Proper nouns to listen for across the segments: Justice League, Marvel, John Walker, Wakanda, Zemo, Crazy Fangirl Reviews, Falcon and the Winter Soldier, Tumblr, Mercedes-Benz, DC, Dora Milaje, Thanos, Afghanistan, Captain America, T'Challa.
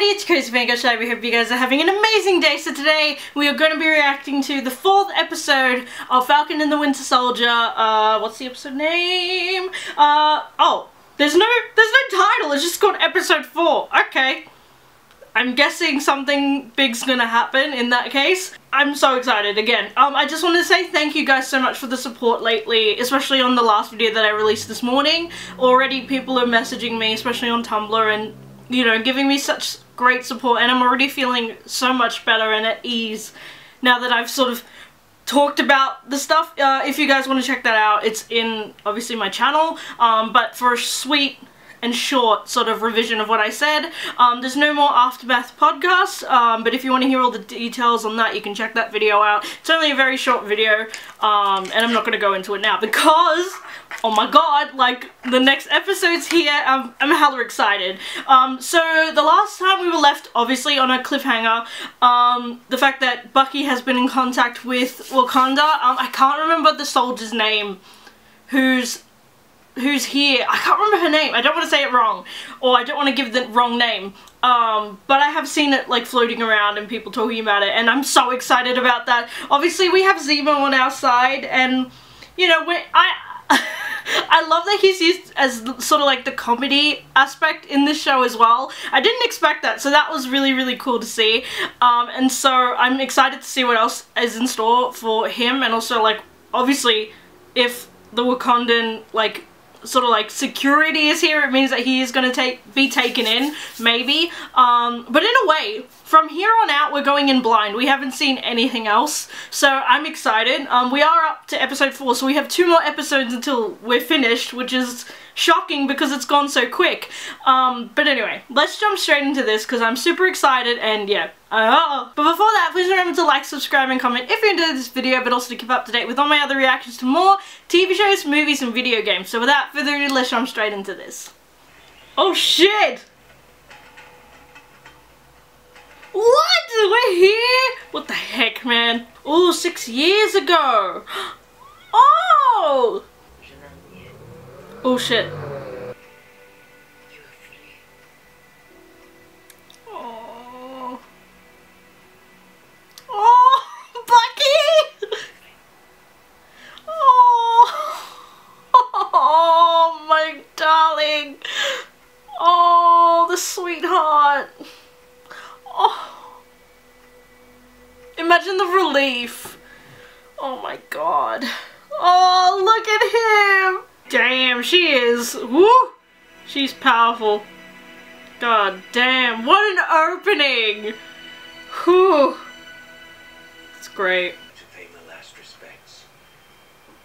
everybody, it's Crazy Fangirl Reviews. We hope you guys are having an amazing day. So today we are going to be reacting to the 4th episode of Falcon and the Winter Soldier. What's the episode name? There's no title, it's just called episode 4. Okay. I'm guessing something big's gonna happen in that case. I'm so excited again. I just want to say thank you guys so much for the support lately, especially on the last video that I released this morning. Already people are messaging me, especially on Tumblr, and you know, giving me such great support, and I'm already feeling so much better and at ease now that I've sort of talked about the stuff. If you guys want to check that out, it's in obviously my channel, but for a sweet and short sort of revision of what I said. There's no more Aftermath podcasts, but if you want to hear all the details on that, you can check that video out. It's only a very short video, and I'm not going to go into it now because, oh my god, like, the next episode's here. I'm hella excited. So the last time we were left, obviously, on a cliffhanger, the fact that Bucky has been in contact with Wakanda. I can't remember the soldier's name who's here. I can't remember her name. I don't want to say it wrong, or I don't want to give the wrong name, but I have seen it like floating around and people talking about it, and I'm so excited about that. Obviously we have Zemo on our side, and you know, I love that he's used as sort of like the comedy aspect in this show as well. I didn't expect that, so that was really, really cool to see, and so I'm excited to see what else is in store for him, and also, like, obviously if the Wakandan, like, sort of like security is here, it means that he is going to be taken in, maybe, but in a way, from here on out we're going in blind. We haven't seen anything else, so I'm excited. We are up to episode 4, so we have 2 more episodes until we're finished, which is shocking because it's gone so quick, but anyway, let's jump straight into this because I'm super excited, and yeah. But before that, please remember to like, subscribe, and comment if you enjoyed this video, but also to keep up to date with all my other reactions to more TV shows, movies, and video games. So without further ado, let's jump straight into this. Oh shit! What? We're here? What the heck, man? Oh, 6 years ago! Oh! Oh shit. Sweetheart. Oh. Imagine the relief. Oh my god. Oh, look at him. Damn, she is. Woo. She's powerful. God damn. What an opening. Whew. It's great. To pay my last respects.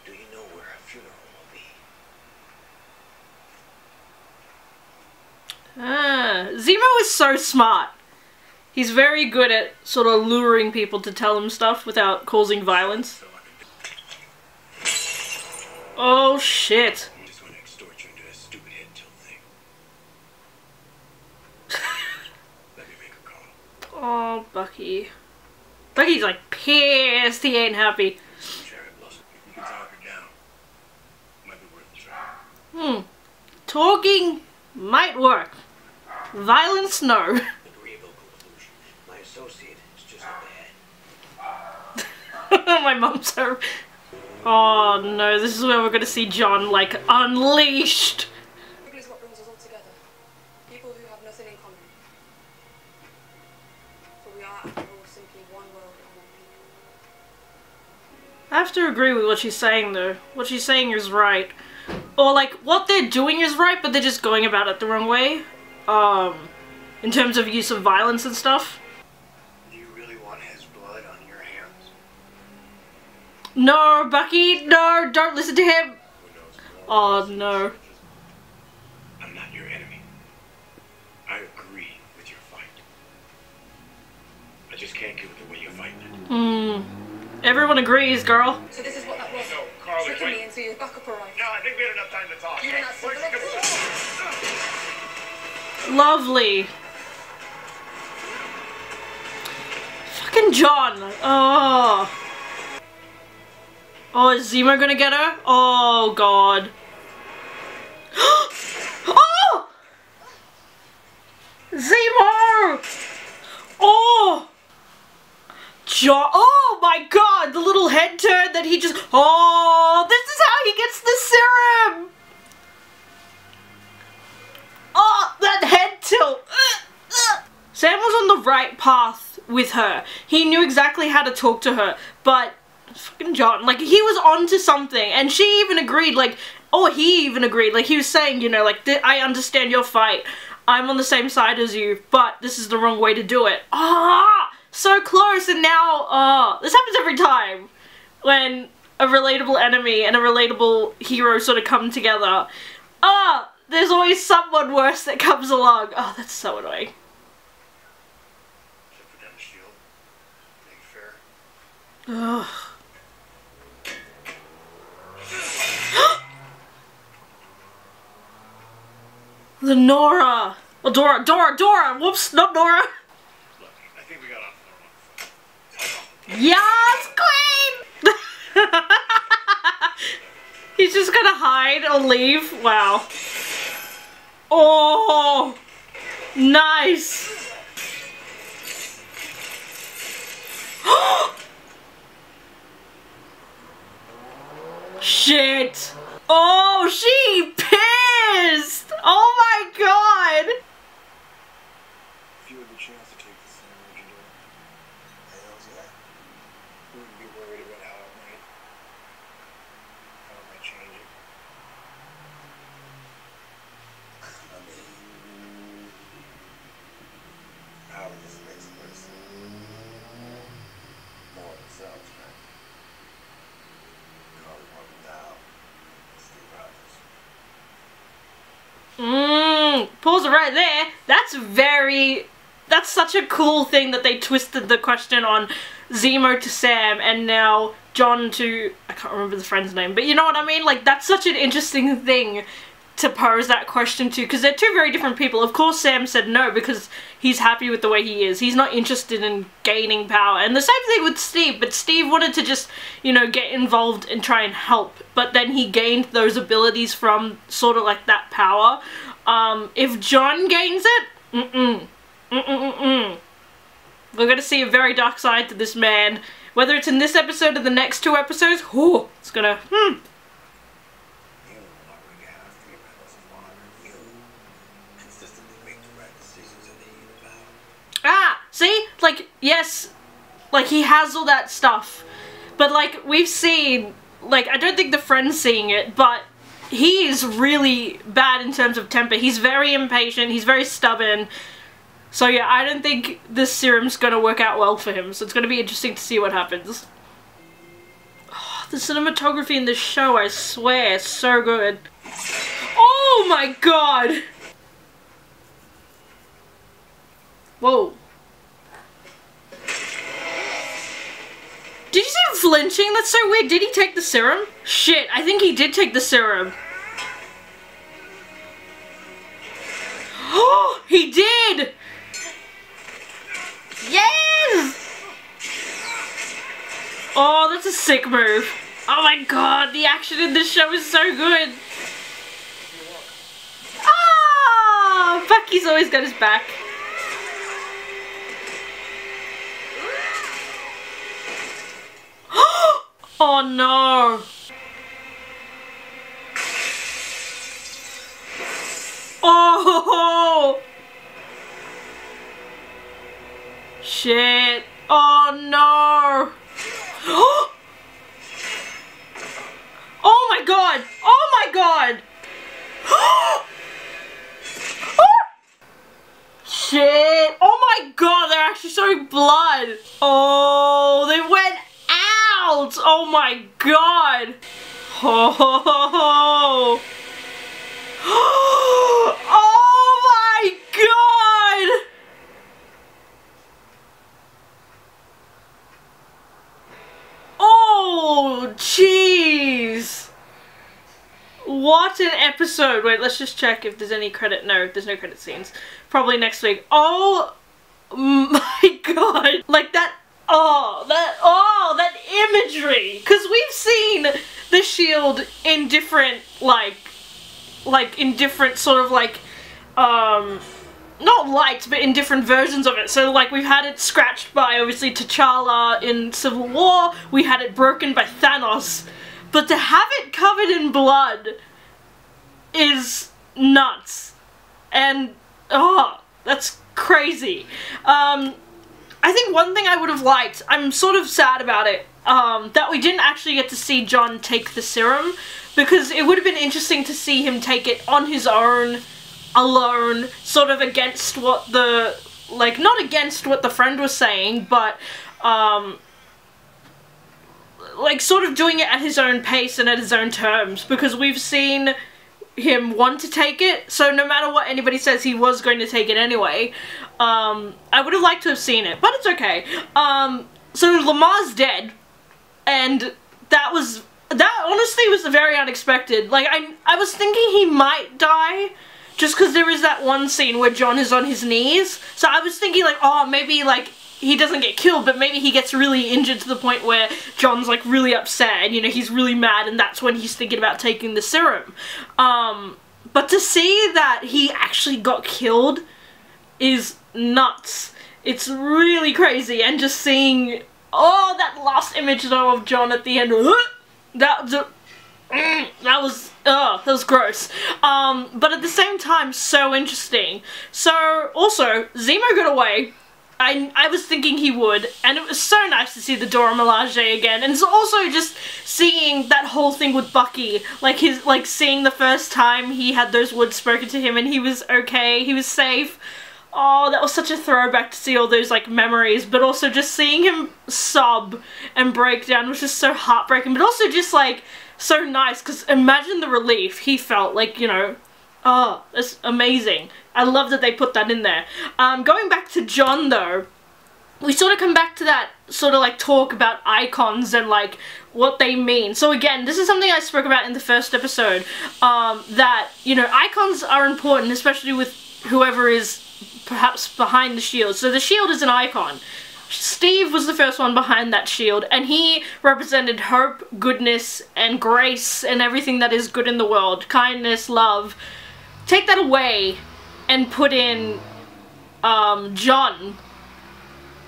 Do you know where her funeral will be? Zemo is so smart. He's very good at sort of luring people to tell him stuff without causing violence. Oh shit. Oh, Bucky. Bucky's like pissed. He ain't happy. Talking might work. Violence, no. My associate is just bad. My mom's so... Oh no, this is where we're gonna see John, like, unleashed. People is what brings us all together. People who have nothing in common. For we are, after all, simply one world and one people. I have to agree with what she's saying, though. What she's saying is right. Or, like, what they're doing is right, but they're just going about it the wrong way. In terms of use of violence and stuff. Do you really want his blood on your hands? No, Bucky, no, don't listen to him. Oh no. I'm not your enemy. I agree with your fight. I just can't get with the way you're fighting it. Everyone agrees, girl. So this is what that was. No, Carly, tricking me into your backup arrival. No, I think we had enough time to talk. Lovely. Fucking John. Oh. Oh, is Zemo gonna get her? Oh god. Oh! Zemo! arm. Oh! John, oh my God, the little head turn that he just, oh, this is how he gets the serum. Oh, that head tilt. Sam was on the right path with her. He knew exactly how to talk to her, but fucking John, like, he was onto something, and she even agreed, like, or he even agreed, like, he was saying, you know, like, I understand your fight. I'm on the same side as you, but this is the wrong way to do it. Ah, so close, and now, this happens every time when a relatable enemy and a relatable hero sort of come together. Ah, there's always someone worse that comes along. Oh, that's so annoying. Ugh. The Nora! Oh, Dora! Dora! Dora! Whoops! Not Nora! Look, I think we got off the wrong one. Yes! Queen! He's just gonna hide or leave? Wow. Oh! Nice! Shit! Oh, she pissed! Oh my God! If you had the chance to take the same legendary, I always got. You wouldn't be worried about how it might change it. I mean, how would this make the person more themselves, right? Pause it right there. That's such a cool thing that they twisted the question on Zemo to Sam and now John to, I can't remember the friend's name, but you know what I mean? Like, that's such an interesting thing to pose that question to, because they're two very different people. Of course Sam said no because he's happy with the way he is. He's not interested in gaining power. And the same thing with Steve, but Steve wanted to just, you know, get involved and try and help. But then he gained those abilities from sort of like that power. If John gains it, we're gonna see a very dark side to this man. Whether it's in this episode or the next two episodes, whoo, it's gonna, See? Like, yes, like, he has all that stuff, but, like, we've seen, like, I don't think the friend's seeing it, but he is really bad in terms of temper. He's very impatient, he's very stubborn, so yeah, I don't think this serum's gonna work out well for him, so it's gonna be interesting to see what happens. Oh, the cinematography in this show, I swear, is so good. Oh my God! Whoa. Did you see him flinching? That's so weird. Did he take the serum? Shit, I think he did take the serum. Oh, he did! Yes! Oh, that's a sick move. Oh my God, the action in this show is so good. Ah! Bucky's always got his back. Oh no! Oh! Shit! Oh no! Oh my God! Oh my God! Oh! Shit! Oh my God! They're actually showing blood! Oh! They went. Oh my God! Ho ho ho ho! Oh my God! Oh jeez! What an episode! Wait, let's just check if there's any credit. No, there's no credit scenes. Probably next week. Oh my God! Like that. Oh, that imagery! Because we've seen the shield in different, like in different sort of, like, not liked, but in different versions of it. So like we've had it scratched by obviously T'Challa in Civil War, we had it broken by Thanos, but to have it covered in blood is nuts. And oh, that's crazy. I think one thing I would have liked, I'm sort of sad about it, that we didn't actually get to see John take the serum, because it would have been interesting to see him take it on his own, alone, sort of against what the, like, not against what the friend was saying, but, like, sort of doing it at his own pace and at his own terms, because we've seen him want to take it, so no matter what anybody says, he was going to take it anyway. I would have liked to have seen it, but it's okay. So Lamar's dead, and that honestly was very unexpected. Like, I was thinking he might die, just because there is that one scene where John is on his knees, so I was thinking, like, oh, maybe, like, he doesn't get killed, but maybe he gets really injured to the point where John's, like, really upset, and, you know, he's really mad, and that's when he's thinking about taking the serum. But to see that he actually got killed is nuts. It's really crazy, and just seeing, oh, that last image, though, of John at the end, that was gross. But at the same time, so interesting. So, also, Zemo got away. I was thinking he would, and it was so nice to see the Dora Milaje again, and it's also just seeing that whole thing with Bucky, like seeing the first time he had those words spoken to him and he was okay, he was safe. Oh, that was such a throwback to see all those, like, memories, but also just seeing him sob and break down was just so heartbreaking, but also just, like, so nice, because imagine the relief he felt, like, you know, oh, that's amazing. I love that they put that in there. Going back to John, though, we sort of come back to that sort of, like, talk about icons and, like, what they mean. So again, this is something I spoke about in the first episode, that, you know, icons are important, especially with whoever is perhaps behind the shield. So the shield is an icon. Steve was the first one behind that shield, and he represented hope, goodness, and grace, and everything that is good in the world. Kindness, love. Take that away and put in John,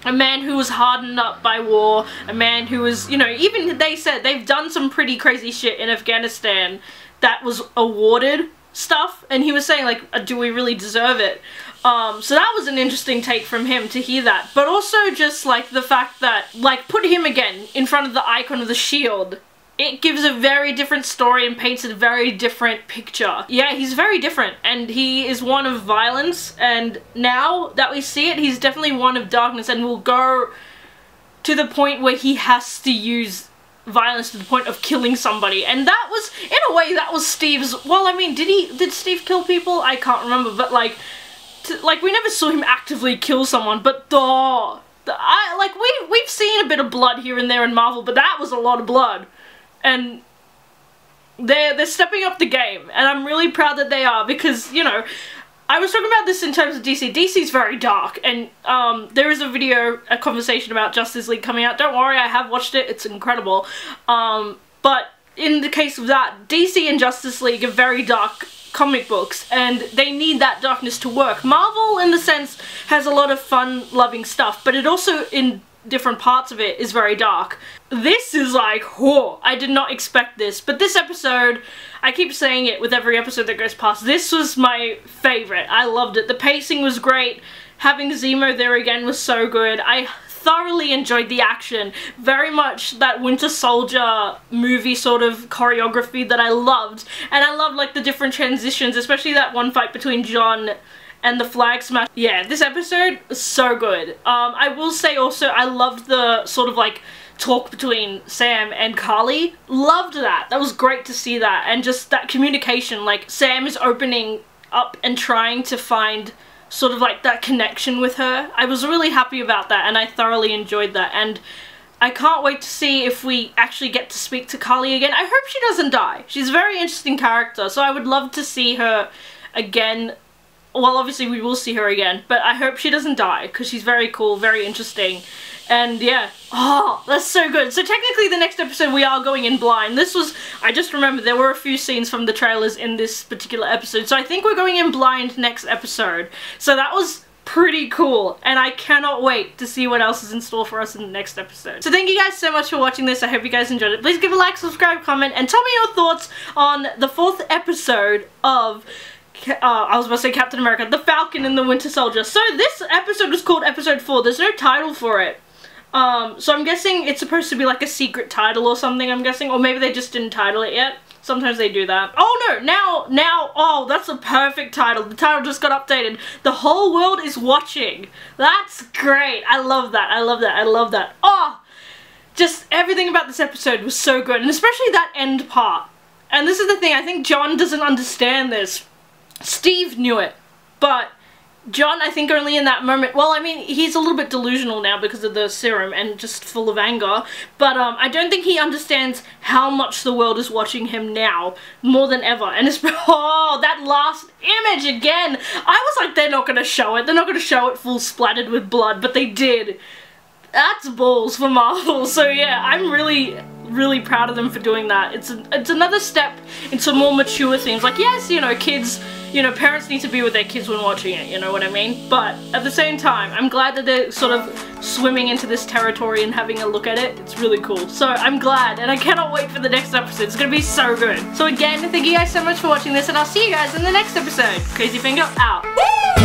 a man who was hardened up by war, a man who was, you know, even they said they've done some pretty crazy shit in Afghanistan that was awarded stuff, and he was saying, like, do we really deserve it? So that was an interesting take from him to hear that, but also just, like, the fact that, like, put him again in front of the icon of the shield. It gives a very different story and paints a very different picture. Yeah, he's very different, and he is one of violence, and now that we see it, he's definitely one of darkness, and will go to the point where he has to use violence to the point of killing somebody. And that was, in a way, that was Steve's, well, I mean, did Steve kill people? I can't remember, but, like, we never saw him actively kill someone, but we've seen a bit of blood here and there in Marvel, but that was a lot of blood. And they're stepping up the game, and I'm really proud that they are, because, you know, I was talking about this in terms of DC. DC's very dark, and there is a conversation about Justice League coming out. Don't worry, I have watched it, it's incredible. But in the case of that, DC and Justice League are very dark comic books, and they need that darkness to work. Marvel, in the sense, has a lot of fun, loving stuff, but it also, in different parts of it, is very dark. This is like, whoa, I did not expect this. But this episode, I keep saying it with every episode that goes past, this was my favorite. I loved it. The pacing was great. Having Zemo there again was so good. I thoroughly enjoyed the action. Very much that Winter Soldier movie sort of choreography that I loved. And I loved, like, the different transitions, especially that one fight between John and the flag smash. Yeah, this episode is so good. I will say also, I loved the sort of, like, talk between Sam and Carly. Loved that. That was great to see that. And just that communication, like, Sam is opening up and trying to find sort of, like, that connection with her. I was really happy about that, and I thoroughly enjoyed that. And I can't wait to see if we actually get to speak to Carly again. I hope she doesn't die. She's a very interesting character, so I would love to see her again well, obviously we will see her again, but I hope she doesn't die, because she's very cool, very interesting, and yeah. Oh, that's so good. So technically the next episode we are going in blind. This was, I just remembered there were a few scenes from the trailers in this particular episode, so I think we're going in blind next episode. So that was pretty cool, and I cannot wait to see what else is in store for us in the next episode. So thank you guys so much for watching this. I hope you guys enjoyed it. Please give a like, subscribe, comment, and tell me your thoughts on the 4th episode of, I was about to say Captain America, the Falcon and the Winter Soldier. So this episode was called Episode 4. There's no title for it. So I'm guessing it's supposed to be like a secret title or something, I'm guessing. Or maybe they just didn't title it yet. Sometimes they do that. Oh no, now, oh, that's a perfect title. The title just got updated. The whole world is watching. That's great. I love that. I love that. I love that. Oh, just everything about this episode was so good. And especially that end part. And this is the thing, I think John doesn't understand this. Steve knew it, but John, I think, only in that moment, well, I mean, he's a little bit delusional now because of the serum and just full of anger, but I don't think he understands how much the world is watching him now, more than ever, and it's, oh, that last image again! I was like, they're not gonna show it, they're not gonna show it full splattered with blood, but they did. That's balls for Marvel, so yeah, I'm really proud of them for doing that. It's another step into more mature things. Like, yes, you know, kids, you know, parents need to be with their kids when watching it, you know what I mean? But at the same time, I'm glad that they're sort of swimming into this territory and having a look at it. It's really cool. So I'm glad, and I cannot wait for the next episode. It's gonna be so good. So again, thank you guys so much for watching this, and I'll see you guys in the next episode. Crazy Fangirl out. Woo!